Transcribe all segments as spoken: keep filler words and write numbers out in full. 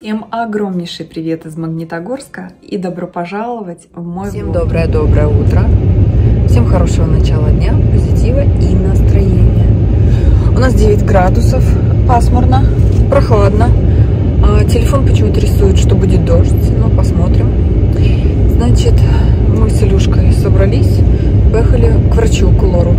Всем огромнейший привет из Магнитогорска и добро пожаловать в мой Всем блог. доброе-доброе утро, всем хорошего начала дня, позитива и настроения. У нас девять градусов, пасмурно, прохладно, телефон почему-то рисует, что будет дождь, но посмотрим. Значит, мы с Илюшкой собрались, поехали к врачу, к лору,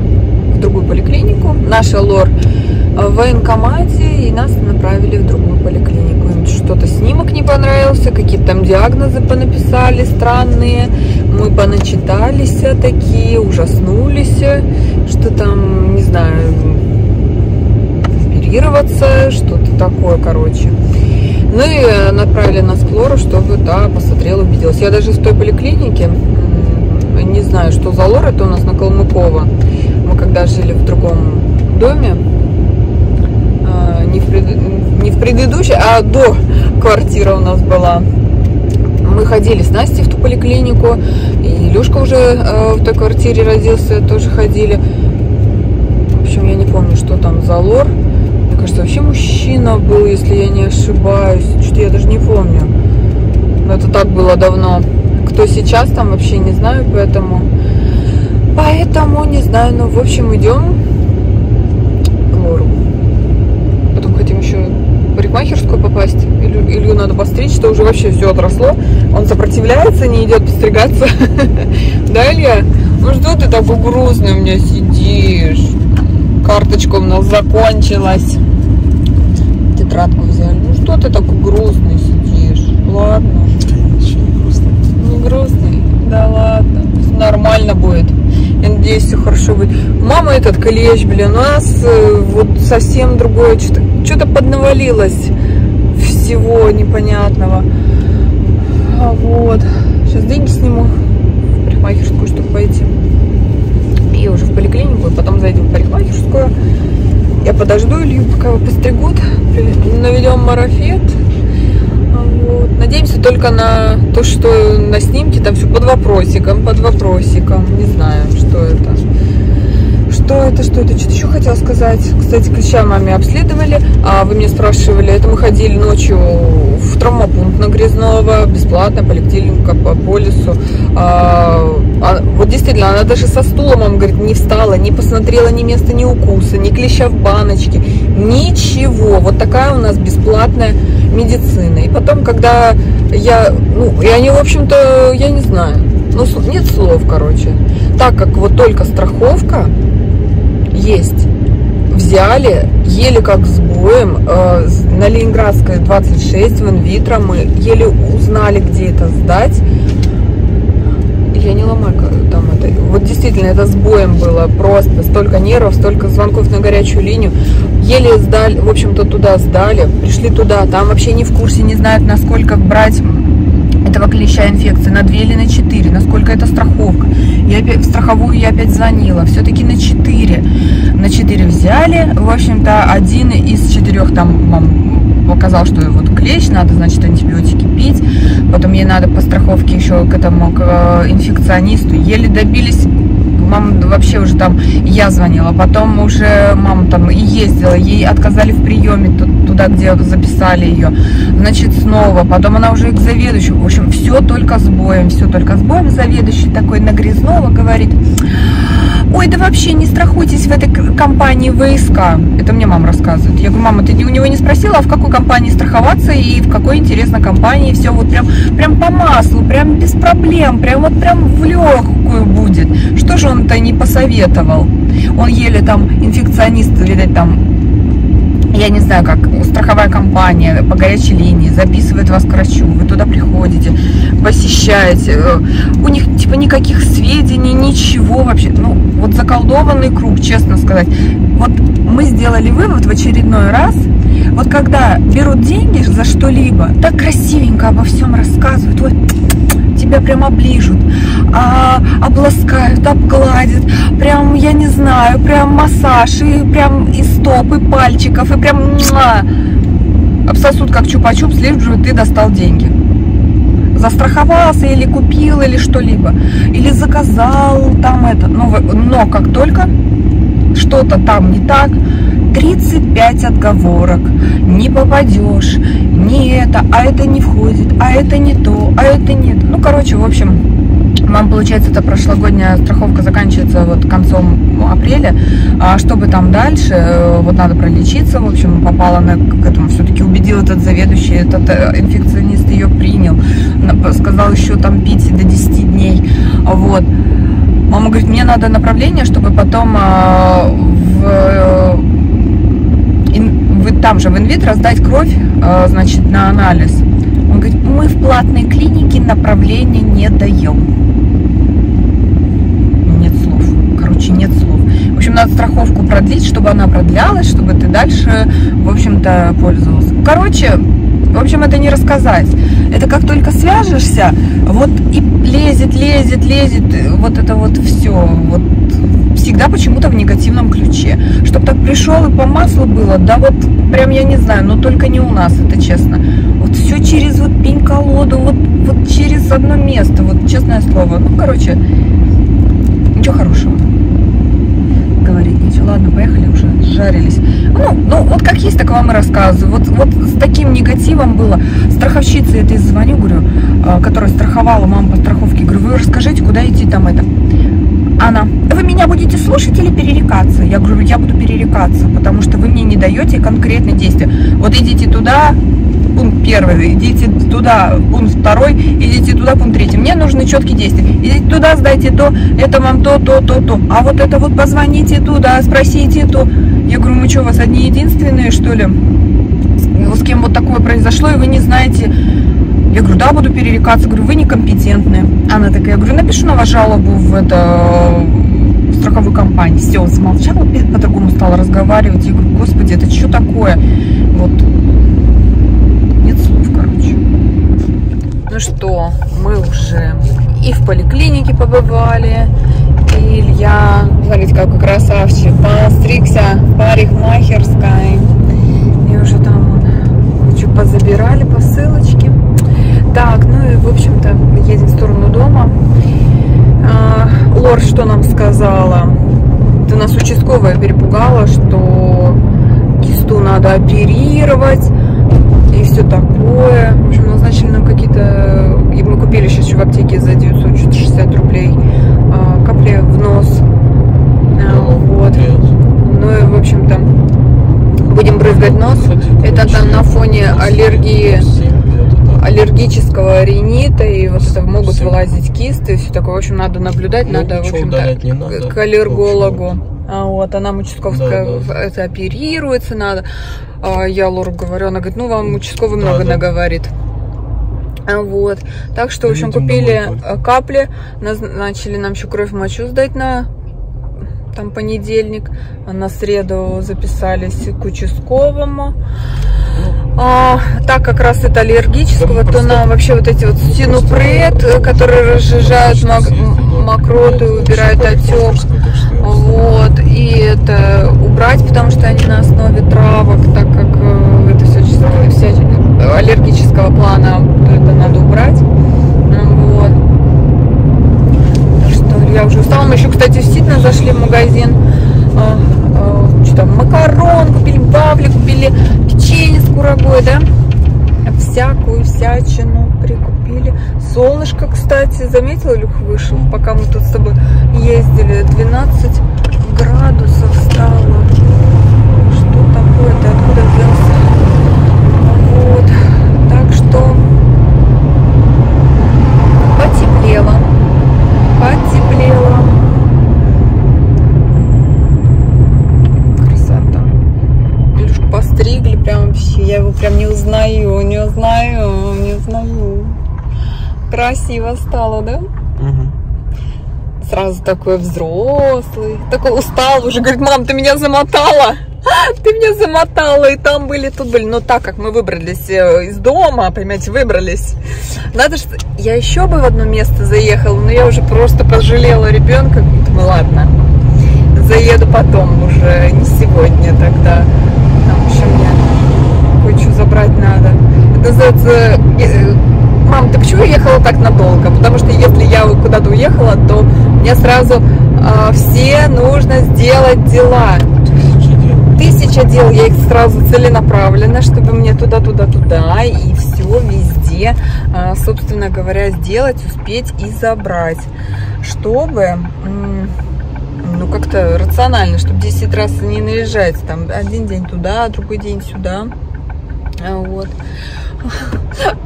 в другую поликлинику. Наша лор в военкомате, и нас направили в другую поликлинику. Что-то снимок не понравился, какие-то там диагнозы понаписали странные, мы поначитались такие, ужаснулись, что там, не знаю, оперироваться, что-то такое, короче. Ну и направили нас к лору, чтобы, да, посмотрел, убедился. Я даже в той поликлинике, не знаю, что за лор, это у нас на Калмыково, мы когда жили в другом доме, не в пред... не в предыдущей, а до квартира у нас была. Мы ходили с Настей в ту поликлинику, и Илюшка уже э, в той квартире родился, тоже ходили. В общем, я не помню, что там за лор. Мне кажется, вообще мужчина был, если я не ошибаюсь. Что-то я даже не помню. Но это так было давно. Кто сейчас там, вообще не знаю, поэтому... Поэтому не знаю, но в общем идем к лору. Потом хотим еще в парикмахерскую попасть. Илью, Илью надо постричь, что уже вообще все отросло. Он сопротивляется, не идет постригаться. Да, Илья? Ну что ты такой грустный у меня сидишь? Карточка у нас закончилась. Тетрадку взяли. Ну что ты такой грустный сидишь? Ладно. Не грустный. Не грустный? Да ладно. Нормально будет. Я надеюсь, все хорошо будет. Мама этот клещ, блин, у нас вот совсем другое. Что-то поднавалилось всего непонятного. Вот. Сейчас деньги сниму в парикмахерскую, чтобы пойти. И уже в поликлинику, и потом зайдем в парикмахерскую. Я подожду Илью, пока его постригут. Наведем марафет. Вот. Надеемся только на то, что на снимке там все под вопросиком, под вопросиком. Не знаю, что это. Что это, что это? Что-то еще хотела сказать. Кстати, клеща маме обследовали. А вы меня спрашивали, это мы ходили ночью в травмопункт на Грязнова, бесплатно, поликлиника по полису. А, а, вот действительно, она даже со стулом, он говорит, не встала, не посмотрела ни места, ни укуса, ни клеща в баночке, ничего. Вот такая у нас бесплатная медицина. И потом, когда я, ну, и они, в общем-то, я не знаю, ну, нет слов, короче. Так как вот только страховка есть, взяли, еле как с боем, э, на Ленинградской двадцать шесть в инвитро, мы еле узнали, где это сдать. Я не ломаю там это. Вот действительно, это с боем было просто. Столько нервов, столько звонков на горячую линию. Еле сдали, в общем-то, туда сдали. Пришли туда, там вообще не в курсе, не знают, насколько брать этого клеща инфекции, на две или на четыре, насколько это страховка. Я опять, в страховую я опять звонила, все-таки на четыре. На четыре взяли, в общем-то, один из четырех там вам показал, что вот клещ, надо, значит, антибиотики пить, потом ей надо по страховке еще к этому, к инфекционисту. Еле добились, мама вообще уже там, я звонила, потом уже мама там и ездила, ей отказали в приеме туда, где записали ее, значит, снова, потом она уже и к заведующему, в общем, все только с боем, все только с боем, заведующий такой на Грязнова говорит: ой, да вообще не страхуйтесь в этой компании ВСК. Это мне мама рассказывает. Я говорю: мама, ты у него не спросила, а в какой компании страховаться и в какой, интересно, компании. Все вот прям, прям по маслу, прям без проблем, прям вот прям в легкую будет. Что же он-то не посоветовал? Он еле там, инфекционист, видать, там, я не знаю, как страховая компания по горячей линии записывает вас к врачу, вы туда приходите, посещаете, у них типа никаких сведений, ничего вообще, ну вот заколдованный круг, честно сказать. Вот мы сделали вывод в очередной раз: вот когда берут деньги за что-либо, так красивенько обо всем рассказывают, вот тебя прям оближут, а, обласкают, обгладят, прям, я не знаю, прям массаж, и прям и стоп, и пальчиков, и прям муа, обсосут как чупа-чуп, слеживают, ты достал деньги. Застраховался или купил, или что-либо, или заказал там это. Но, но как только что-то там не так, тридцать пять отговорок, не попадешь, не это, а это не входит, а это не то, а это нет. Ну, короче, в общем... Мам, получается, эта прошлогодняя страховка заканчивается вот концом апреля. А чтобы там дальше, вот надо пролечиться. В общем, попала она к этому, все-таки убедил этот заведующий, этот инфекционист ее принял. Сказал еще там пить до десяти дней. Вот. Мама говорит, мне надо направление, чтобы потом в, в, там же в инвитро сдать кровь, значит, на анализ. Он говорит, мы в платной клинике направления не даем. Нет слов. В общем, надо страховку продлить, чтобы она продлялась, чтобы ты дальше, в общем-то, пользовался. Короче, в общем, это не рассказать. Это как только свяжешься, вот и лезет, лезет, лезет, вот это вот все. Вот всегда почему-то в негативном ключе. Чтоб так пришел и по маслу было, да вот прям я не знаю, но только не у нас, это честно. Вот все через вот пень-колоду, вот, вот через одно место, вот честное слово. Ну, короче, ничего хорошего. Говорить ничего. Ладно, поехали, уже жарились. Ну, ну, вот как есть, так вам и рассказываю. Вот, вот с таким негативом было. Страховщица этой звоню, говорю, которая страховала маму по страховке. Говорю, вы расскажите, куда идти там это. Она, вы меня будете слушать или перерекаться? Я говорю, я буду перерекаться, потому что вы мне не даете конкретные действия. Вот идите туда, пункт первый, идите туда, пункт второй, идите туда, пункт третий. Мне нужны четкие действия. Идите туда, сдайте то, это вам то, то, то, то. А вот это вот позвоните туда, спросите то. Я говорю, мы что, у вас одни единственные, что ли? С кем вот такое произошло, и вы не знаете... Я говорю, да, буду перерекаться. Говорю, вы некомпетентны. Она такая, я говорю, напишу на вас жалобу в, это, в страховую компанию. Все, замолчала, по-другому стала разговаривать. Я говорю, господи, это что такое? Вот. Нет слов, короче. Ну что, мы уже и в поликлинике побывали, и Илья, смотрите, какой красавчик, постригся в парикмахерской. И уже там что позабирали по ссылочке. Так, ну и, в общем-то, едем в сторону дома. Лор что нам сказала? Это нас участковая перепугала, что кисту надо оперировать и все такое. В общем, назначили нам какие-то... Мы купили сейчас еще в аптеке за девятьсот шестьдесят рублей капли в нос. Вот. Ну и, в общем-то, будем брызгать нос. Это там на фоне аллергии... аллергического ринита, и вот это могут все вылазить кисты, и все такое. В общем, надо наблюдать, ну, надо, в общем-то, к аллергологу. А вот, она участковская, да, да. Это оперируется надо. А я Лору говорю, она говорит, ну, вам участковый, да, много, да, наговорит. А вот, так что, в общем, купили капли, назначили нам еще кровь, мочу сдать на там понедельник, на среду записались к участковому. А, так как раз это аллергического, то нам вообще вот эти вот синуприт, которые разжижают мак мокроты, убирают отек, вот, и это убрать, потому что они на основе травок, так как это все, все аллергического плана, это надо убрать, вот. Так что я уже устала. Мы еще, кстати, в Ситна зашли в магазин, что там, макарон купили, бабли купили, печенье с курагой, да, всякую всячину прикупили. Солнышко, кстати, заметила, Люк вышел, пока мы тут с тобой ездили, двенадцать градусов стало. Что такое-то, откуда взялся? Вот, так что потеплело, потеплело. Постригли прям вообще, я его прям не узнаю, не узнаю, не узнаю. Красиво стало, да? Угу. Сразу такой взрослый, такой устал уже, говорит, мам, ты меня замотала, ты меня замотала, и там были, тут были. Но так как мы выбрались из дома, понимаете, выбрались, надо что, я еще бы в одно место заехала, но я уже просто пожалела ребенка, думаю, ладно, заеду потом уже, не сегодня тогда. В общем, мне кое-что забрать надо. Это называется... Мам, ты почему ехала так надолго? Потому что если я куда-то уехала, то мне сразу э, все нужно сделать дела. тысяча дел, я их сразу целенаправленно, чтобы мне туда-туда-туда и все везде, собственно говоря, сделать, успеть и забрать, чтобы... ну, как-то рационально, чтобы десять раз не наезжать, там, один день туда, другой день сюда, вот.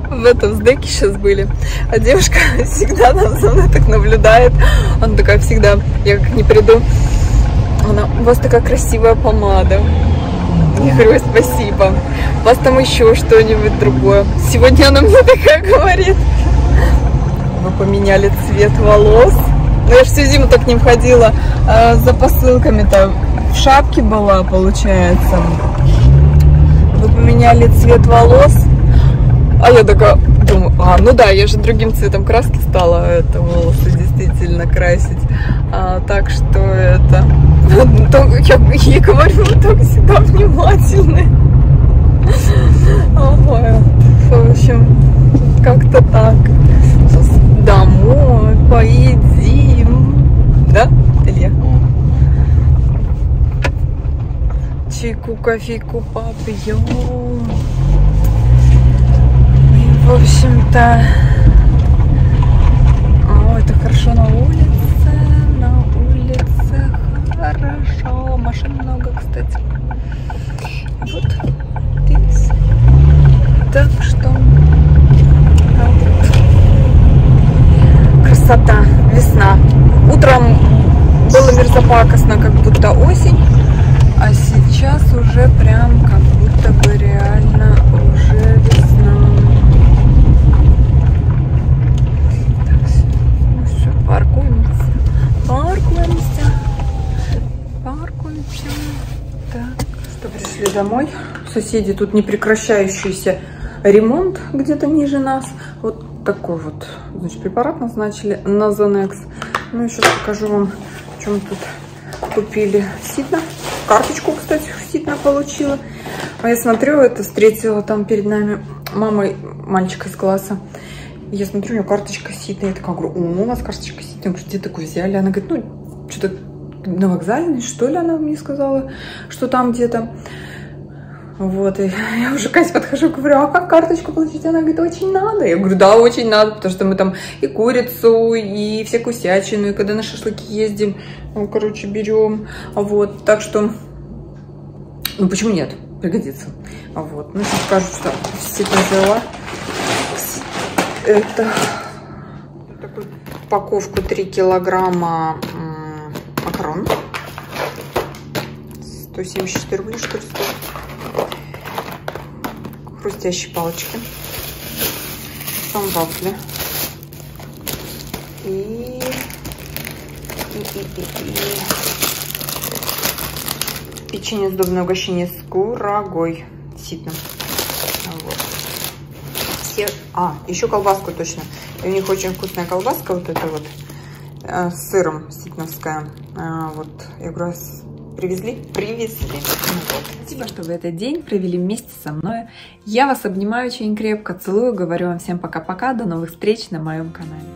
В этом СДЭКе сейчас были, а девушка всегда нас за мной так наблюдает, она такая всегда, я как не приду, она, у вас такая красивая помада, я говорю, спасибо, у вас там еще что-нибудь другое, сегодня она мне такая говорит, вы поменяли цвет волос. Но я же всю зиму так не входила, а за посылками-то в шапке была, получается. Вы поменяли цвет волос. А я такая думаю, а, ну да, я же другим цветом краски стала это волосы действительно красить. А, так что это... Я ей говорю, вы так всегда внимательны. В общем, как-то так. Сейчас домой поедем. Да, Илья? Чайку, кофейку попьем. И, в общем-то... О, это хорошо на улице. На улице хорошо. Машин много, кстати. Вот. Здесь. Так что... Вот. Красота. Весна. Утром было мерзопакостно, как будто осень, а сейчас уже прям как будто бы реально уже весна. Так, ну все, паркуемся, паркуемся, паркуемся. Так, что, пришли домой. Соседи тут непрекращающийся ремонт где-то ниже нас. Вот такой вот, значит, препарат назначили на Зонекс. Ну, я сейчас покажу вам, что мы тут купили. Ситна. Карточку, кстати, в Ситна получила. А я смотрю, это встретила там перед нами мамой мальчика из класса. Я смотрю, у нее карточка Ситна. Я такая говорю, о, у нас карточка Ситна. Я говорю, где такую взяли? Она говорит, ну, что-то на вокзале, что ли, она мне сказала, что там где-то. Вот, и я уже, Катя, подхожу, говорю, а как карточку получить? Она говорит, очень надо. Я говорю, да, очень надо, потому что мы там и курицу, и всякую всячину, и когда на шашлыки ездим, ну, короче, берем. Вот, так что, ну, почему нет? Пригодится. Вот, ну, сейчас скажу, что действительно взяла. Это такую упаковку три килограмма макарон. сто семьдесят четыре рубля, что ли, стоит. Хрустящие палочки, там вафли и, и, и, и, и. печенье, сдобное угощение с курагой, ситно. Вот. Все... А, еще колбаску точно. И у них очень вкусная колбаска, вот эта вот э, с сыром ситновская. А, вот я говорю, привезли? Привезли. Спасибо, что вы этот день провели вместе со мной. Я вас обнимаю очень крепко, целую, говорю вам всем пока-пока, до новых встреч на моем канале.